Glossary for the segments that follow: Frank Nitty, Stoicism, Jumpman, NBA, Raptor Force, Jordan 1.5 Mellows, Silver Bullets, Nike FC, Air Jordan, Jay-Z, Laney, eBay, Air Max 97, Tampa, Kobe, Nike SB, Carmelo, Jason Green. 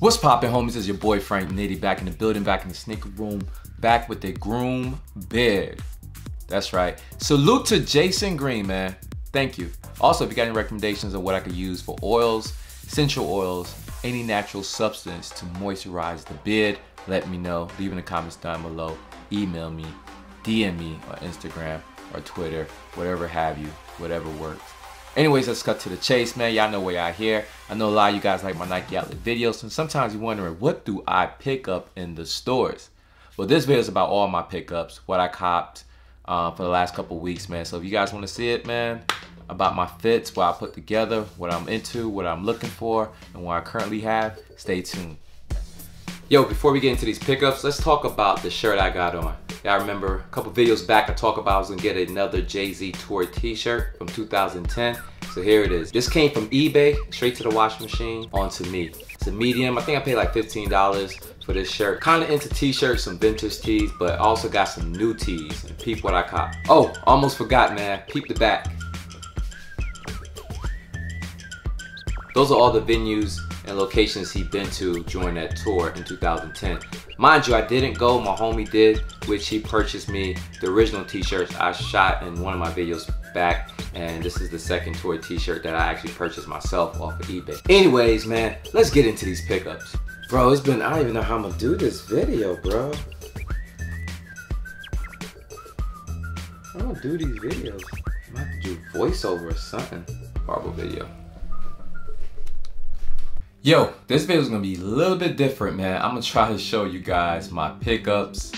What's poppin', homies? It's your boy Frank Nitty back in the building, back in the sneaker room, back with the groom beard. That's right. Salute to Jason Green, man. Thank you. Also, if you got any recommendations on what I could use for oils, essential oils, any natural substance to moisturize the beard, let me know. Leave in the comments down below. Email me, DM me on Instagram or Twitter, whatever have you, whatever works. Anyways, let's cut to the chase, man. Y'all know we're out here. I know a lot of you guys like my Nike outlet videos, and sometimes you're wondering, what do I pick up in the stores? Well, this video is about all my pickups, what I copped for the last couple weeks, man. So if you guys want to see it, man, about my fits, what I put together, what I'm into, what I'm looking for, and what I currently have, stay tuned. Yo, before we get into these pickups, let's talk about the shirt I got on. Yeah, I remember a couple videos back I talked about I was gonna get another Jay-Z tour t-shirt from 2010. So here it is. This came from eBay, straight to the washing machine, onto me. It's a medium. I think I paid like $15 for this shirt. Kind of into t-shirts, some vintage tees, but also got some new tees. And peep what I caught. Oh, almost forgot, man. Peep the back. Those are all the venues and locations he'd been to during that tour in 2010. Mind you, I didn't go, my homie did, which he purchased me the original t-shirts I shot in one of my videos back, and this is the second tour t-shirt that I actually purchased myself off of eBay. Anyways, man, let's get into these pickups. Bro, it's been, I don't even know how I'm gonna do this video, bro. I don't do these videos. I might have to do voiceover or something. Horrible video. Yo, this video is gonna be a little bit different, man. I'm gonna try to show you guys my pickups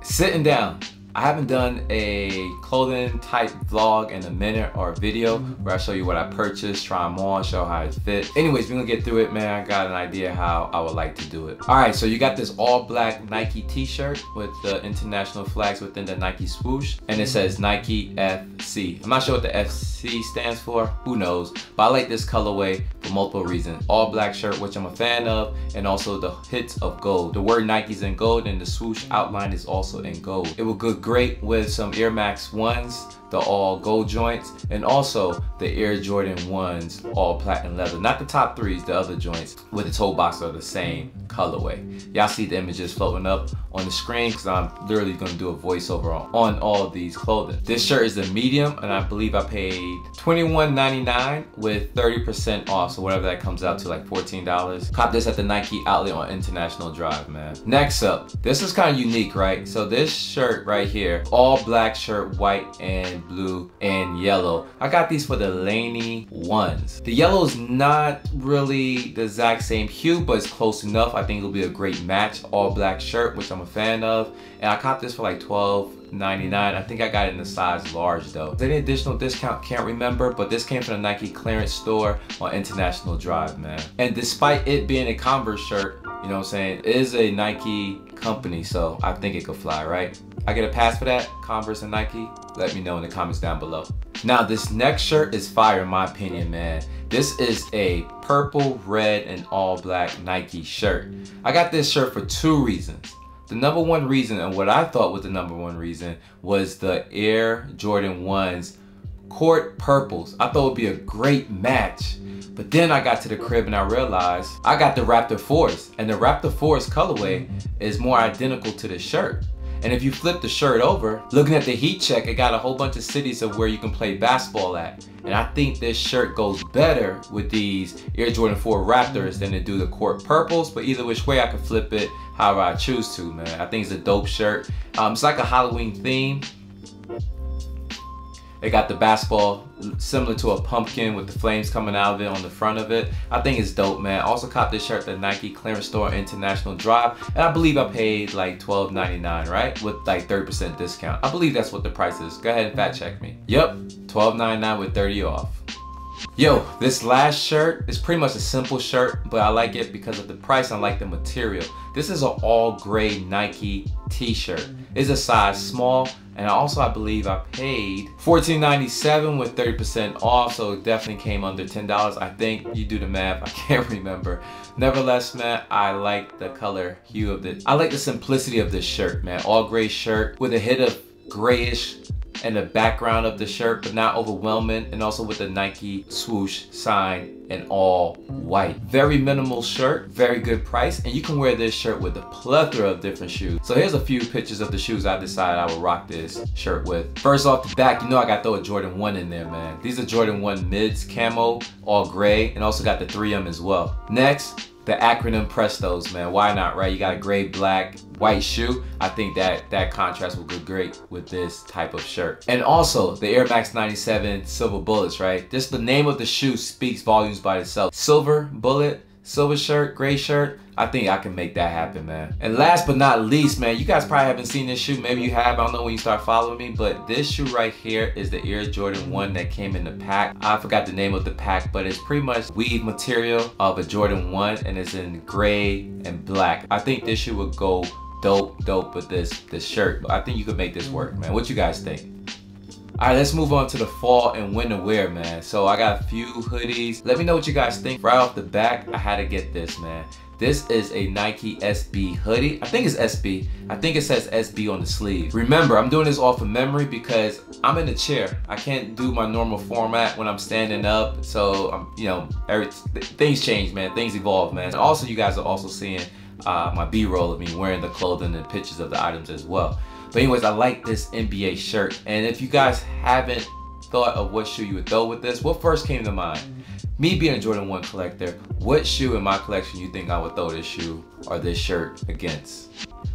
sitting down. I haven't done a clothing type vlog in a minute or a video where I show you what I purchased, try them on, show how it fit. Anyways, we're gonna get through it, man. I got an idea how I would like to do it. All right, so you got this all black Nike t-shirt with the international flags within the Nike swoosh, and it says Nike FC. I'm not sure what the FC stands for, who knows, but I like this colorway for multiple reasons. All black shirt, which I'm a fan of, and also the hits of gold. The word Nike's in gold and the swoosh outline is also in gold. It would look great with some Air Max 1s, the all gold joints, and also the Air Jordan 1s, all platinum leather. Not the top 3s, the other joints with the toe box are the same colorway. Y'all see the images floating up on the screen because I'm literally going to do a voiceover on all these clothing. This shirt is a medium, and I believe I paid $21.99 with 30% off, so whatever that comes out to, like $14. Cop this at the Nike outlet on International Drive, man. Next up, this is kind of unique, right? So this shirt right here, all black shirt, white and blue and yellow. I got these for the Laney ones. The yellow is not really the exact same hue, but it's close enough. I think it'll be a great match. All black shirt, which I'm a fan of, and I copped this for like $12.99. I think I got it in the size large though. Is there any additional discount? Can't remember, but this came from the Nike clearance store on International Drive, man. And despite it being a Converse shirt, you know what I'm saying, it is a Nike company, so I think it could fly, right? I get a pass for that, Converse and Nike? Let me know in the comments down below. Now, this next shirt is fire in my opinion, man. This is a purple, red, and all black Nike shirt. I got this shirt for two reasons. The number one reason, and what I thought was the number one reason, was the Air Jordan 1's court purples. I thought it would be a great match. But then I got to the crib and I realized I got the Raptor Force, and the Raptor Force colorway is more identical to the shirt. And if you flip the shirt over, looking at the heat check, it got a whole bunch of cities of where you can play basketball at. And I think this shirt goes better with these Air Jordan 4 Raptors than to do the court purples, but either which way I can flip it however I choose to, man. I think it's a dope shirt. It's like a Halloween theme. They got the basketball similar to a pumpkin with the flames coming out of it on the front of it. I think it's dope, man. Also copped this shirt at the Nike clearance store International Drive, and I believe I paid like $12.99, right? With like 30% discount. I believe that's what the price is. Go ahead and fact check me. Yep, $12.99 with 30 off. Yo, this last shirt is pretty much a simple shirt, but I like it because of the price. I like the material. This is an all gray Nike t-shirt. It's a size small, and also I believe I paid $14.97 with 30% off, so it definitely came under $10. I think you do the math, I can't remember. Nevertheless, man, I like the color hue of this. I like the simplicity of this shirt, man. All gray shirt with a hit of grayish and the background of the shirt, but not overwhelming, and also with the Nike swoosh sign and all white. Very minimal shirt, very good price, and you can wear this shirt with a plethora of different shoes. So here's a few pictures of the shoes I decided I would rock this shirt with. First off the back, you know I gotta throw a Jordan 1 in there, man. These are Jordan 1 mids, camo, all gray, and also got the 3M as well. Next, the acronym Prestos, man. Why not, right? You got a gray, black, white shoe. I think that contrast will go great with this type of shirt. And also the Air Max 97 Silver Bullets, right? Just the name of the shoe speaks volumes by itself. Silver Bullet, silver shirt, gray shirt. I think I can make that happen, man. And last but not least, man, you guys probably haven't seen this shoe. Maybe you have, I don't know when you start following me, but this shoe right here is the Air Jordan 1 that came in the pack. I forgot the name of the pack, but it's pretty much weave material of a Jordan 1 and it's in gray and black. I think this shoe would go dope with this shirt. I think you could make this work, man. What you guys think? All right, let's move on to the fall and winter wear, man. So I got a few hoodies. Let me know what you guys think. Right off the back, I had to get this, man. This is a Nike SB hoodie. I think it's SB. I think it says SB on the sleeve. Remember, I'm doing this off of memory because I'm in a chair. I can't do my normal format when I'm standing up. So, things change, man. Things evolve, man. And also, you guys are also seeing my B-roll of me wearing the clothing and pictures of the items as well. But anyways, I like this NBA shirt. And if you guys haven't thought of what shoe you would throw with this, what first came to mind? Me being a Jordan 1 collector, what shoe in my collection you think I would throw this shoe or this shirt against?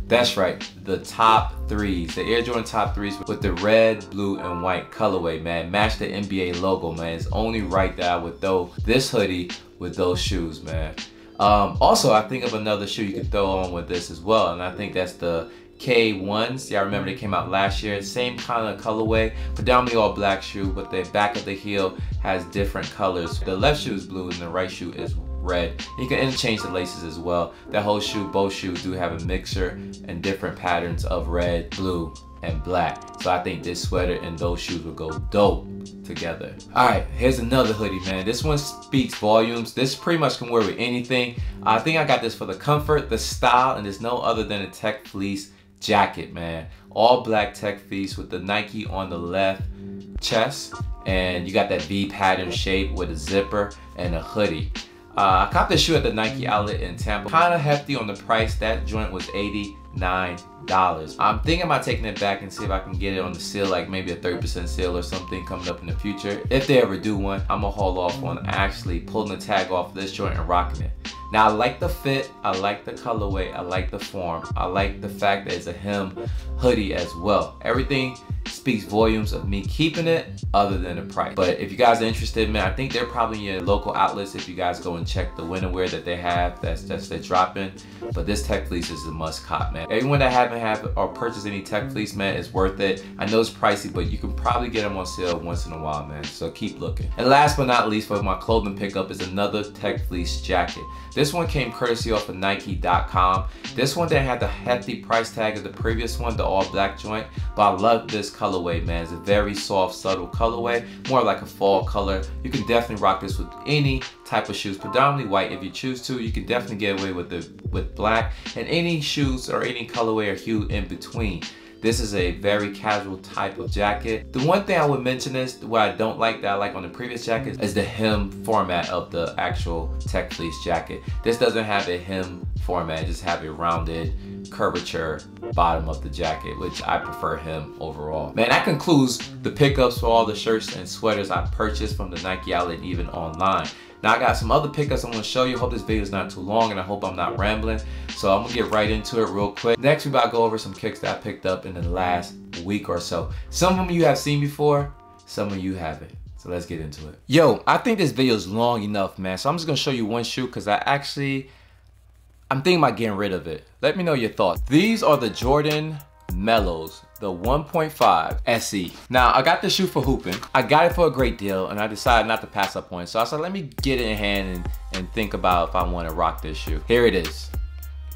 That's right, the top threes, the Air Jordan top threes with the red, blue, and white colorway, man. Match the NBA logo, man. It's only right that I would throw this hoodie with those shoes, man. Also, I think of another shoe you could throw on with this as well, and I think that's the K1s. Yeah, I remember they came out last year. Same kind of colorway, predominantly all black shoe, but the back of the heel has different colors. The left shoe is blue and the right shoe is red. You can interchange the laces as well. That whole shoe, both shoes do have a mixture and different patterns of red, blue, and black. So I think this sweater and those shoes would go dope together. All right, here's another hoodie, man. This one speaks volumes. This pretty much can wear with anything. I think I got this for the comfort, the style, and there's no other than a tech fleece jacket, man. All black tech fleece with the Nike on the left chest, and you got that V pattern shape with a zipper and a hoodie. I copped this shoe at the Nike outlet in Tampa. Kind of hefty on the price. That joint was $89. I'm thinking about taking it back and see if I can get it on the sale, like maybe a 30% sale or something coming up in the future. If they ever do one, I'm gonna haul off on actually pulling the tag off this joint and rocking it. Now, I like the fit, I like the colorway, I like the form, I like the fact that it's a hem hoodie as well. Everything speaks volumes of me keeping it other than the price. But if you guys are interested, man, I think they're probably in your local outlets if you guys go and check the winter wear that they have, that's they're dropping. But this tech fleece is a must cop, man. Everyone that haven't had or purchased any tech fleece, man, it's worth it. I know it's pricey, but you can probably get them on sale once in a while, man, so keep looking. And last but not least for my clothing pickup is another tech fleece jacket. This one came courtesy off of Nike.com. This one didn't have the hefty price tag of the previous one, the all black joint, but I love this colorway, man. It's a very soft, subtle colorway, more like a fall color. You can definitely rock this with any type of shoes, predominantly white if you choose to. You can definitely get away with black and any shoes or any colorway or hue in between. This is a very casual type of jacket. The one thing I would mention is, what I don't like that I like on the previous jackets is the hem format of the actual tech fleece jacket. This doesn't have a hem format, just have a rounded curvature bottom of the jacket, which I prefer hem overall. Man, that concludes the pickups for all the shirts and sweaters I purchased from the Nike outlet and even online. Now I got some other pickups I'm gonna show you. Hope this video is not too long and I hope I'm not rambling. So I'm gonna get right into it real quick. Next, we're about to go over some kicks that I picked up in the last week or so. Some of them you have seen before, some of you haven't. So let's get into it. Yo, I think this video is long enough, man. So I'm just gonna show you one shoe because I'm thinking about getting rid of it. Let me know your thoughts. These are the Jordan Mellows, the 1.5 SE. Now, I got this shoe for hooping. I got it for a great deal and I decided not to pass up on it. So I said, let me get it in hand and think about if I want to rock this shoe. Here it is.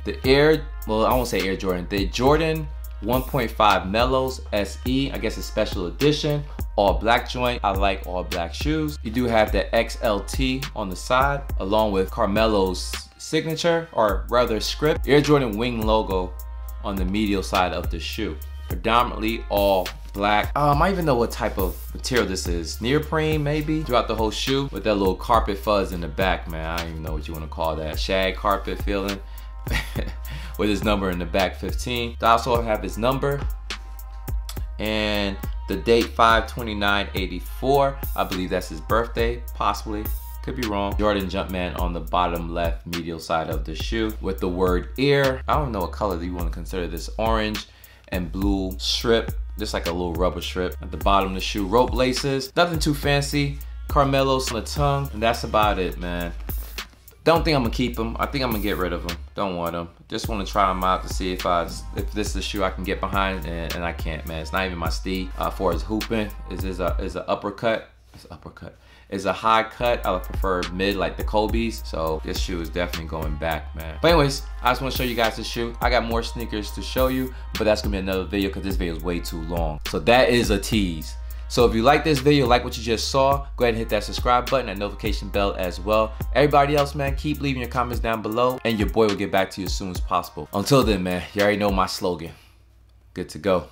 The Jordan 1.5 Mellows SE. I guess it's special edition. All black joint. I like all black shoes. You do have the XLT on the side along with Carmelo's signature, or rather script. Air Jordan wing logo on the medial side of the shoe. Predominantly all black. I even know what type of material this is. Neoprene, maybe? Throughout the whole shoe with that little carpet fuzz in the back, man. I don't even know what you want to call that. Shag carpet feeling. With his number in the back, 15. I also have his number and the date 5/29/84. I believe that's his birthday, possibly. Could be wrong. Jordan Jumpman on the bottom left medial side of the shoe with the word Air. I don't know what color that you want to consider this. Orange and blue strip, just like a little rubber strip at the bottom of the shoe. Rope laces, nothing too fancy. Carmelo's on the tongue, and that's about it, man. Don't think I'm gonna keep them. I think I'm gonna get rid of them. Don't want them. Just want to try them out to see if this is a shoe I can get behind, and I can't, man. It's not even my steed. For his hooping, is a high cut. I would prefer mid, like the Kobe's. So this shoe is definitely going back, man. But anyways, I just want to show you guys this shoe. I got more sneakers to show you, but that's gonna be another video because this video is way too long. So that is a tease. So if you like this video, like what you just saw, go ahead and hit that subscribe button and notification bell as well. Everybody else, man, keep leaving your comments down below and your boy will get back to you as soon as possible. Until then, man, you already know my slogan. Good to go.